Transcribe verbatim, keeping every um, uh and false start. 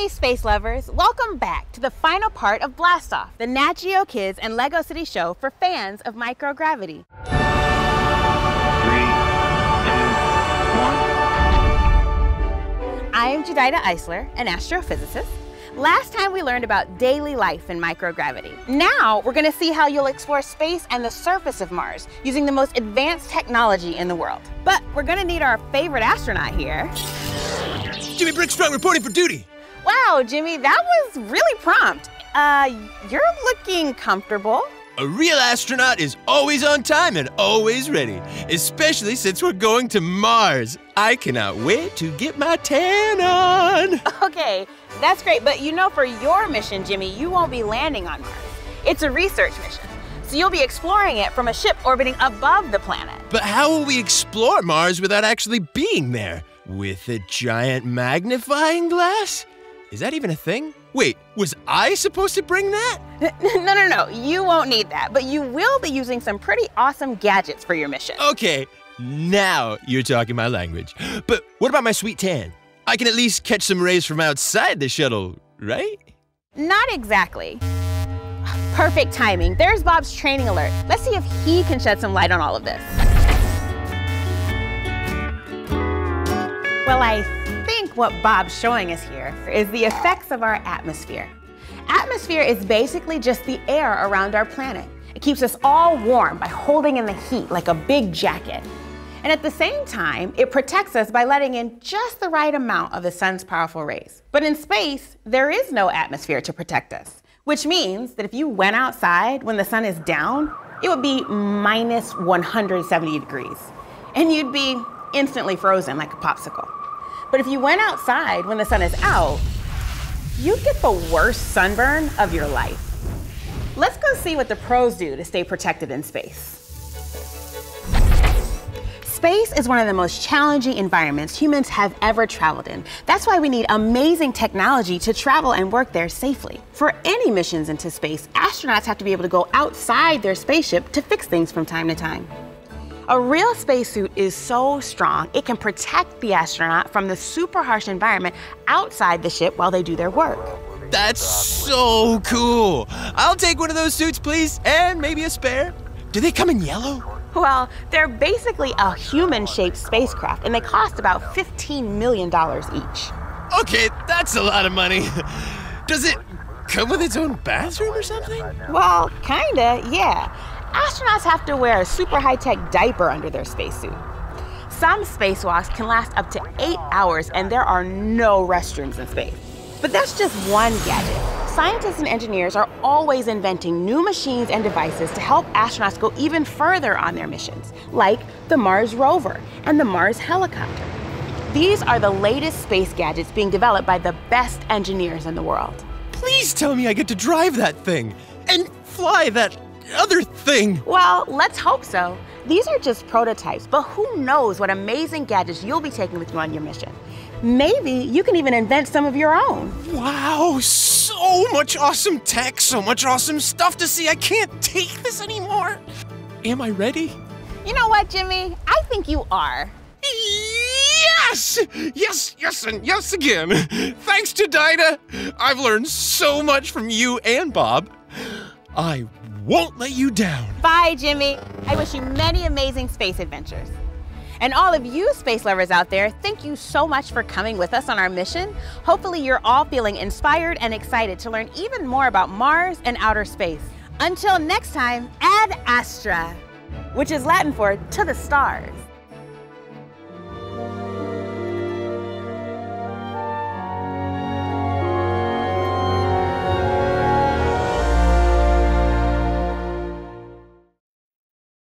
Hey space lovers, welcome back to the final part of Blast Off, the Nat Geo Kids and LEGO City show for fans of microgravity. three, two, one. I am Jedidah Isler, an astrophysicist. Last time we learned about daily life in microgravity. Now we're going to see how you'll explore space and the surface of Mars using the most advanced technology in the world. But we're going to need our favorite astronaut here. Jimmy Brickstrong reporting for duty. Wow, Jimmy, that was really prompt. Uh, you're looking comfortable. A real astronaut is always on time and always ready, especially since we're going to Mars. I cannot wait to get my tan on. Okay, that's great, but you know for your mission, Jimmy, you won't be landing on Mars. It's a research mission, so you'll be exploring it from a ship orbiting above the planet. But how will we explore Mars without actually being there? With a giant magnifying glass? Is that even a thing? Wait, was I supposed to bring that? No, no, no, you won't need that, but you will be using some pretty awesome gadgets for your mission. Okay, now you're talking my language. But what about my sweet tan? I can at least catch some rays from outside the shuttle, right? Not exactly. Perfect timing. There's Bob's training alert. Let's see if he can shed some light on all of this. Well, I think what Bob's showing us here is the effects of our atmosphere. Atmosphere is basically just the air around our planet. It keeps us all warm by holding in the heat like a big jacket. And at the same time, it protects us by letting in just the right amount of the sun's powerful rays. But in space, there is no atmosphere to protect us, which means that if you went outside when the sun is down, it would be minus one hundred seventy degrees. And you'd be instantly frozen like a popsicle. But if you went outside when the sun is out, you'd get the worst sunburn of your life. Let's go see what the pros do to stay protected in space. Space is one of the most challenging environments humans have ever traveled in. That's why we need amazing technology to travel and work there safely. For any missions into space, astronauts have to be able to go outside their spaceship to fix things from time to time. A real spacesuit is so strong, it can protect the astronaut from the super harsh environment outside the ship while they do their work. That's so cool. I'll take one of those suits, please, and maybe a spare. Do they come in yellow? Well, they're basically a human-shaped spacecraft, and they cost about fifteen million dollars each. Okay, that's a lot of money. Does it come with its own bathroom or something? Well, kinda, yeah. Astronauts have to wear a super high-tech diaper under their spacesuit. Some spacewalks can last up to eight hours, and there are no restrooms in space. But that's just one gadget. Scientists and engineers are always inventing new machines and devices to help astronauts go even further on their missions, like the Mars rover and the Mars helicopter. These are the latest space gadgets being developed by the best engineers in the world. Please tell me I get to drive that thing and fly that other thing. Well, let's hope so. These are just prototypes, but who knows what amazing gadgets you'll be taking with you on your mission. Maybe you can even invent some of your own. Wow, so much awesome tech, so much awesome stuff to see. I can't take this anymore. Am I ready? You know what, Jimmy? I think you are. Yes! Yes, yes, and yes again. Thanks to Dinah. I've learned so much from you and Bob. I won't let you down. Bye, Jimmy. I wish you many amazing space adventures. And all of you space lovers out there, thank you so much for coming with us on our mission. Hopefully you're all feeling inspired and excited to learn even more about Mars and outer space. Until next time, ad astra, which is Latin for to the stars.